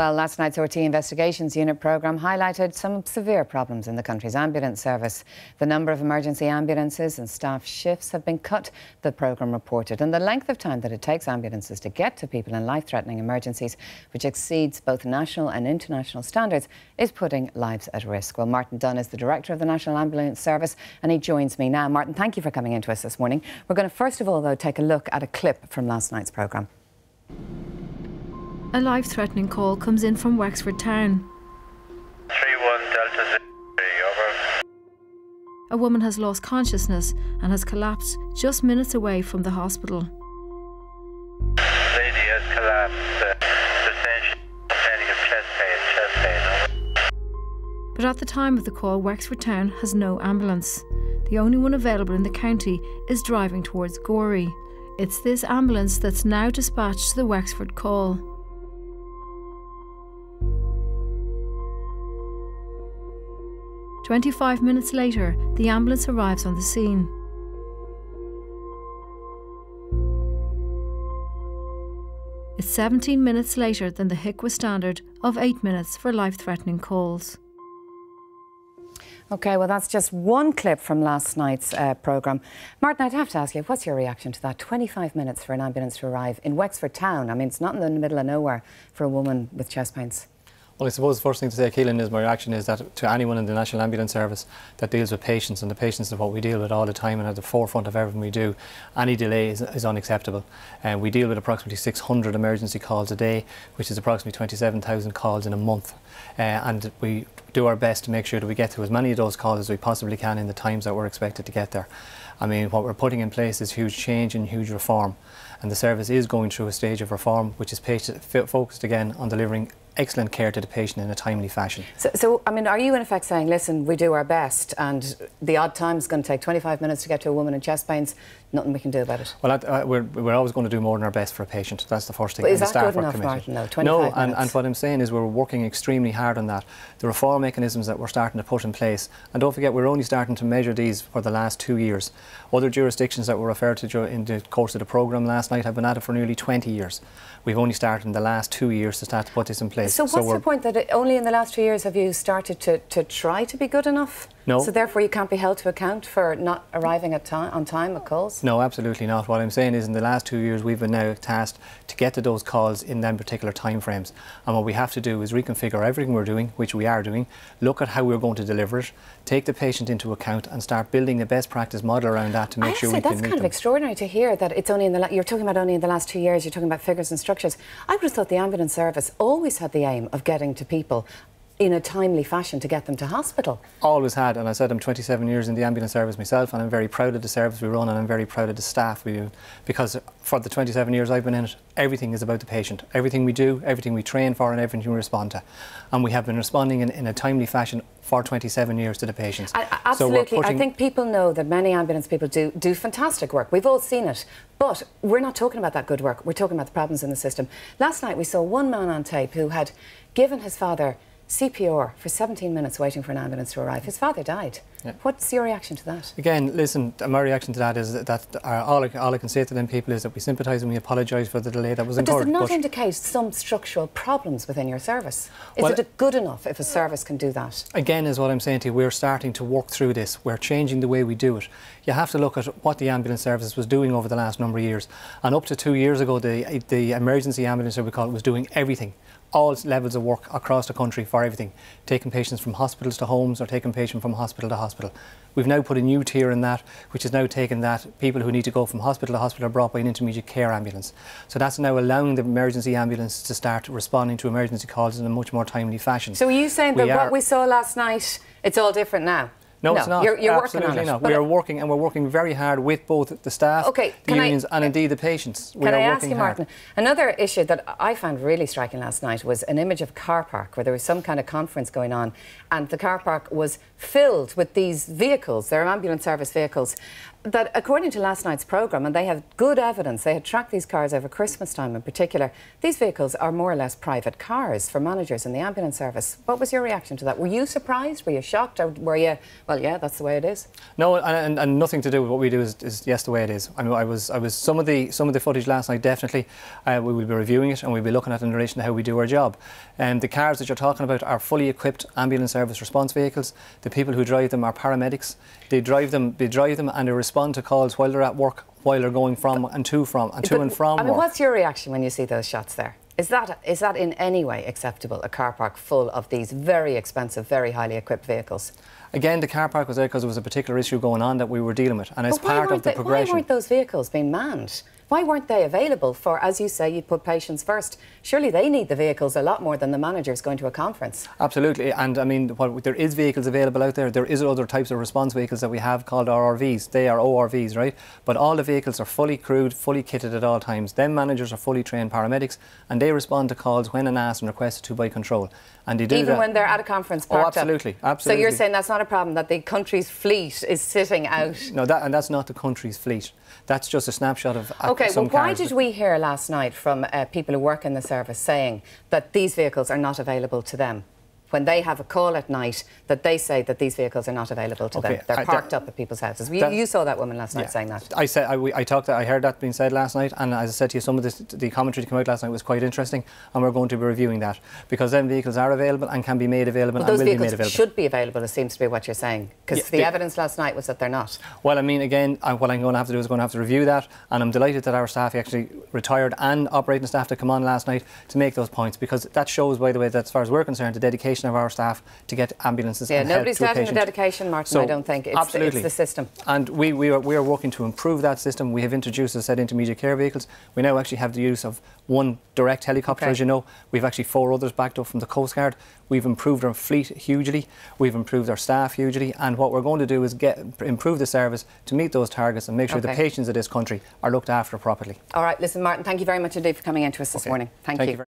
Well, last night's RTÉ Investigations Unit programme highlighted some severe problems in the country's ambulance service. The number of emergency ambulances and staff shifts have been cut, the programme reported, and the length of time that it takes ambulances to get to people in life-threatening emergencies, which exceeds both national and international standards, is putting lives at risk. Well, Martin Dunne is the director of the National Ambulance Service, and he joins me now. Martin, thank you for coming in to us this morning. We're going to first of all, though, take a look at a clip from last night's programme. A life-threatening call comes in from Wexford Town. 31 Delta 03, over. A woman has lost consciousness and has collapsed just minutes away from the hospital. The lady has collapsed, complaining of chest pain, over. But at the time of the call, Wexford Town has no ambulance. The only one available in the county is driving towards Gorey. It's this ambulance that's now dispatched to the Wexford call. Twenty-five minutes later, the ambulance arrives on the scene. It's 17 minutes later than the HICWA standard of 8 minutes for life-threatening calls. OK, well, that's just one clip from last night's programme. Martin, I'd have to ask you, what's your reaction to that? 25 minutes for an ambulance to arrive in Wexford Town. I mean, it's not in the middle of nowhere for a woman with chest pains. Well, I suppose the first thing to say, Keelan, is my reaction is that to anyone in the National Ambulance Service that deals with patients, and the patients are what we deal with all the time and at the forefront of everything we do, any delay is unacceptable. We deal with approximately 600 emergency calls a day, which is approximately 27,000 calls in a month. And we do our best to make sure that we get through as many of those calls as we possibly can in the times that we're expected to get there. I mean, what we're putting in place is huge change and huge reform. And the service is going through a stage of reform, which is focused again on delivering excellent care to the patient in a timely fashion. So, I mean, are you in effect saying, listen, we do our best and the odd time is going to take 25 minutes to get to a woman in chest pains, nothing we can do about it? Well, we're always going to do more than our best for a patient. That's the first thing. But is that good enough, Martin, though, 25 minutes? No, and what I'm saying is we're working extremely hard on that. The reform mechanisms that we're starting to put in place, and don't forget, we're only starting to measure these for the last 2 years. Other jurisdictions that were referred to in the course of the programme last night have been at it for nearly 20 years. We've only started in the last 2 years to start to put this in place. So what's the point that only in the last 2 years have you started to try to be good enough? No. So therefore you can't be held to account for not arriving at on time at calls? No, absolutely not. What I'm saying is in the last 2 years we've been now tasked to get to those calls in them particular timeframes. And what we have to do is reconfigure everything we're doing, which we are doing, look at how we're going to deliver it, take the patient into account and start building the best practice model around that to make sure we can meet them. That's kind of extraordinary to hear that it's only in the you're talking about only in the last 2 years, you're talking about figures and structures. I would have thought the ambulance service always had the aim of getting to people in a timely fashion to get them to hospital. Always had, and I said I'm 27 years in the ambulance service myself, and I'm very proud of the service we run, and I'm very proud of the staff we do, because for the 27 years I've been in it, everything is about the patient. Everything we do, everything we train for, and everything we respond to. And we have been responding in a timely fashion for 27 years to the patients. Absolutely. So I think people know that many ambulance people do fantastic work. We've all seen it. But we're not talking about that good work. We're talking about the problems in the system. Last night we saw one man on tape who had given his father CPR for 17 minutes waiting for an ambulance to arrive. His father died. Yeah. What's your reaction to that? Again, listen, my reaction to that is that all I can say to them people is that we sympathise and we apologise for the delay that was incurred. Does it not indicate some structural problems within your service? Is it good enough if a service can do that? Again, is what I'm saying to you, we're starting to work through this. We're changing the way we do it. You have to look at what the ambulance service was doing over the last number of years. And up to 2 years ago, the emergency ambulance, as we call it, was doing everything. All levels of work across the country for everything, taking patients from hospitals to homes or taking patients from hospital to hospital. We've now put a new tier in that, which is now taken that people who need to go from hospital to hospital are brought by an intermediate care ambulance. So that's now allowing the emergency ambulance to start responding to emergency calls in a much more timely fashion. So are you saying that what we saw last night, it's all different now? No, it's not. You're working on it. Not. We are working, and we're working very hard with both the staff, the unions, and indeed the patients. Can I ask you, Martin, another issue that I found really striking last night was an image of a car park where there was some kind of conference going on, and the car park was filled with these vehicles. They're ambulance service vehicles that according to last night's programme, and they have good evidence, they had tracked these cars over Christmas time in particular, these vehicles are more or less private cars for managers in the ambulance service. What was your reaction to that? Were you surprised? Were you shocked? Or were you, well, yeah, that's the way it is? No, and nothing to do with what we do is yes, the way it is. I mean, I was some of the footage last night, definitely, we will be reviewing it and we'll be looking at it in relation to how we do our job. The cars that you're talking about are fully equipped ambulance service response vehicles. The people who drive them are paramedics. They drive them and they're respond to calls while they're at work, while they're going to and from work. I mean, what's your reaction when you see those shots there? Is that in any way acceptable, a car park full of these very expensive, very highly equipped vehicles? Again, the car park was there because there was a particular issue going on that we were dealing with, and as part of the progression... Why weren't those vehicles being manned? Why weren't they available for, as you say, you put patients first? Surely they need the vehicles a lot more than the managers going to a conference. Absolutely, and I mean, there is vehicles available out there. There is other types of response vehicles that we have called RRVs. They are ORVs, right? But all the vehicles are fully crewed, fully kitted at all times. Then managers are fully trained paramedics, and they respond to calls when and asked and requested to by control. And they do even that when they're at a conference parked up. Oh, absolutely, absolutely. So you're saying that's not a problem, that the country's fleet is sitting out? No, that's not the country's fleet. That's just a snapshot of... Okay, well, why did we hear last night from people who work in the service saying that these vehicles are not available to them? When they have a call at night, that they say that these vehicles are not available to them. They're parked up at people's houses. You saw that woman last night saying that. I heard that being said last night, and as I said to you, some of the commentary that came out last night was quite interesting, and we're going to be reviewing that, because then vehicles are available and can be made available, and will be made available. Those vehicles should be available, it seems to be what you're saying, because the evidence last night was that they're not. Well, I mean, again, what I'm going to have to do is going to have to review that, and I'm delighted that our staff, actually retired and operating staff, to come on last night to make those points, because that shows, by the way, that as far as we're concerned, the dedication of our staff to get ambulances and help to a patient. Yeah, nobody's doubting the dedication, Martin, so I don't think. It's the system. And we are working to improve that system. We have introduced, as I said, intermediate care vehicles. We now actually have the use of one direct helicopter, as you know. We've actually 4 others backed up from the Coast Guard. We've improved our fleet hugely. We've improved our staff hugely. And what we're going to do is improve the service to meet those targets and make sure the patients of this country are looked after properly. All right, listen, Martin, thank you very much indeed for coming in to us this morning. Thank you.